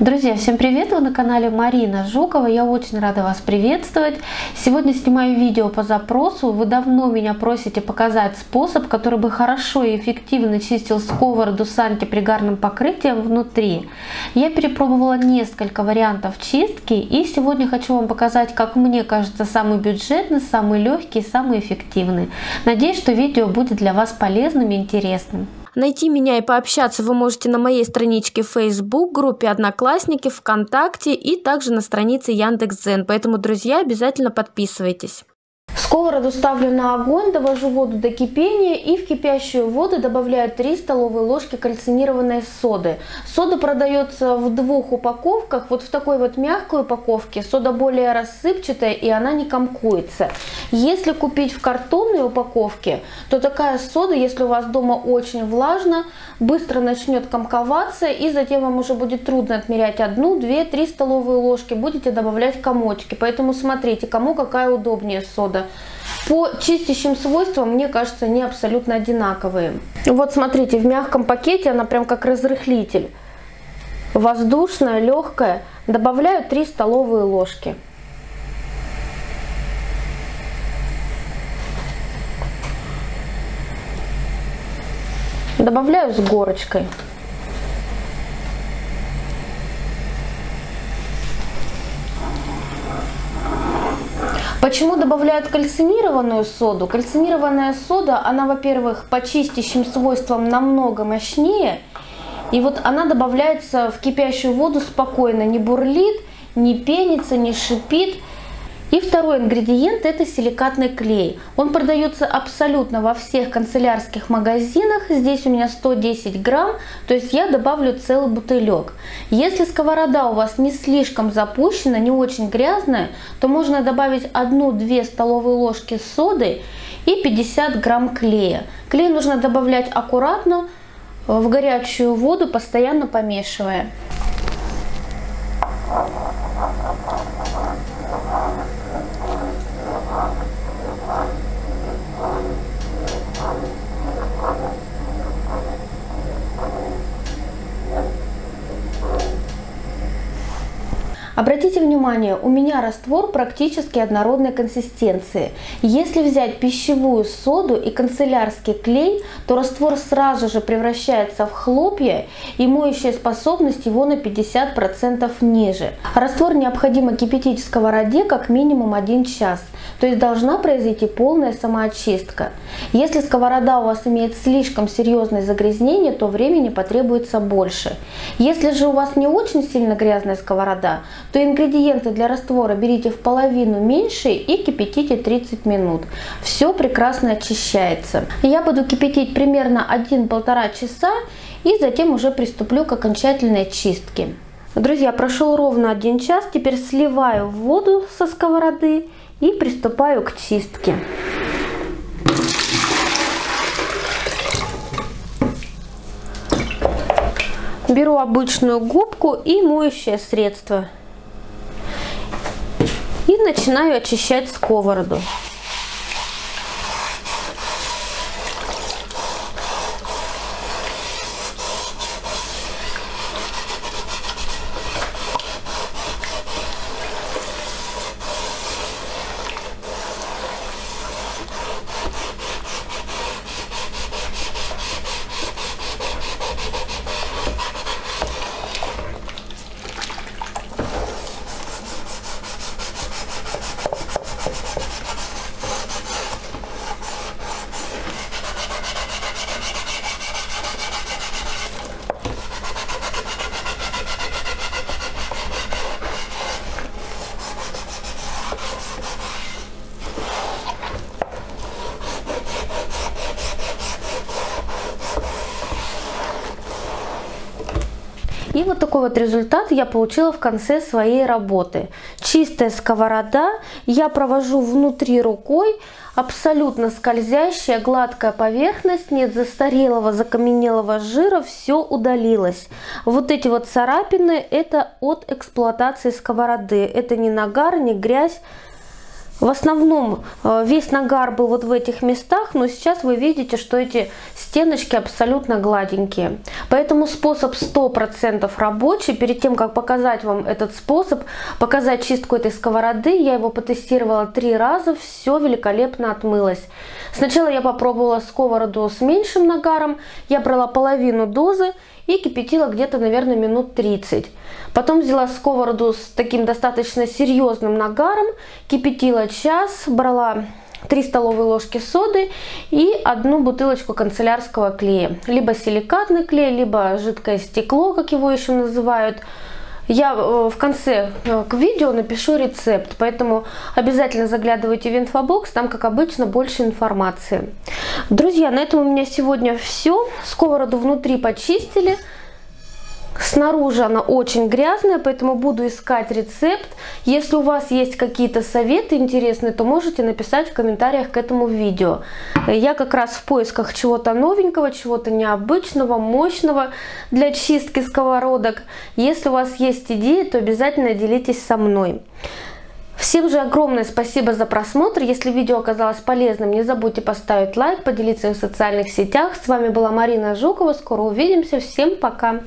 Друзья, всем привет! Вы на канале Марина Жукова. Я очень рада вас приветствовать. Сегодня снимаю видео по запросу. Вы давно меня просите показать способ, который бы хорошо и эффективно чистил сковороду с антипригарным покрытием внутри. Я перепробовала несколько вариантов чистки, и сегодня хочу вам показать, как мне кажется, самый бюджетный, самый легкий, самый эффективный. Надеюсь, что видео будет для вас полезным и интересным. Найти меня и пообщаться вы можете на моей страничке Facebook, группе «Одноклассники», ВКонтакте и также на странице Яндекс.Дзен. Поэтому, друзья, обязательно подписывайтесь. Сковороду ставлю на огонь, довожу воду до кипения и в кипящую воду добавляю 3 столовые ложки кальцинированной соды. Сода продается в двух упаковках. Вот в такой вот мягкой упаковке сода более рассыпчатая и она не комкуется. Если купить в картонной упаковке, то такая сода, если у вас дома очень влажно, быстро начнет комковаться и затем вам уже будет трудно отмерять 1, 2, 3 столовые ложки. Будете добавлять комочки, поэтому смотрите, кому какая удобнее сода. По чистящим свойствам, мне кажется, они абсолютно одинаковые. Вот смотрите, в мягком пакете она прям как разрыхлитель. Воздушная, легкая. Добавляю 3 столовые ложки. Добавляю с горочкой. Почему добавляют кальцинированную соду? Кальцинированная сода, она, во-первых, по чистящим свойствам намного мощнее. И вот она добавляется в кипящую воду спокойно, не бурлит, не пенится, не шипит. И второй ингредиент – это силикатный клей. Он продается абсолютно во всех канцелярских магазинах. Здесь у меня 110 грамм, то есть я добавлю целый бутылек. Если сковорода у вас не слишком запущена, не очень грязная, то можно добавить 1-2 столовые ложки соды и 50 грамм клея. Клей нужно добавлять аккуратно в горячую воду, постоянно помешивая. Обратите внимание, у меня раствор практически однородной консистенции. Если взять пищевую соду и канцелярский клей, то раствор сразу же превращается в хлопья, и моющая способность его на 50% ниже. Раствор необходимо кипятить в сковороде как минимум 1 час, то есть должна произойти полная самоочистка. Если сковорода у вас имеет слишком серьезное загрязнение, то времени потребуется больше. Если же у вас не очень сильно грязная сковорода, то ингредиенты для раствора берите в половину меньше и кипятите 30 минут. Все прекрасно очищается. Я буду кипятить примерно 1-1,5 часа и затем уже приступлю к окончательной чистке. Друзья, прошел ровно 1 час. Теперь сливаю воду со сковороды и приступаю к чистке. Беру обычную губку и моющее средство. И начинаю очищать сковороду. И вот такой вот результат я получила в конце своей работы. Чистая сковорода, я провожу внутри рукой, абсолютно скользящая, гладкая поверхность, нет застарелого, закаменелого жира, все удалилось. Вот эти вот царапины, это от эксплуатации сковороды, это не нагар, не грязь. В основном весь нагар был вот в этих местах, но сейчас вы видите, что эти стеночки абсолютно гладенькие. Поэтому способ 100% рабочий. Перед тем, как показать вам этот способ, показать чистку этой сковороды, я его потестировала 3 раза, все великолепно отмылось. Сначала я попробовала сковороду с меньшим нагаром, я брала половину дозы и кипятила где-то, наверное, минут 30. Потом взяла сковороду с таким достаточно серьезным нагаром, кипятила час, брала 3 столовые ложки соды и 1 бутылочку канцелярского клея. Либо силикатный клей, либо жидкое стекло, как его еще называют. Я в конце к видео напишу рецепт, поэтому обязательно заглядывайте в инфобокс, там, как обычно, больше информации. Друзья, на этом у меня сегодня все. Сковороду внутри почистили. Снаружи она очень грязная, поэтому буду искать рецепт. Если у вас есть какие-то советы интересные, то можете написать в комментариях к этому видео. Я как раз в поисках чего-то новенького, чего-то необычного, мощного для чистки сковородок. Если у вас есть идеи, то обязательно делитесь со мной. Всем же огромное спасибо за просмотр. Если видео оказалось полезным, не забудьте поставить лайк, поделиться им в социальных сетях. С вами была Марина Жукова. Скоро увидимся. Всем пока!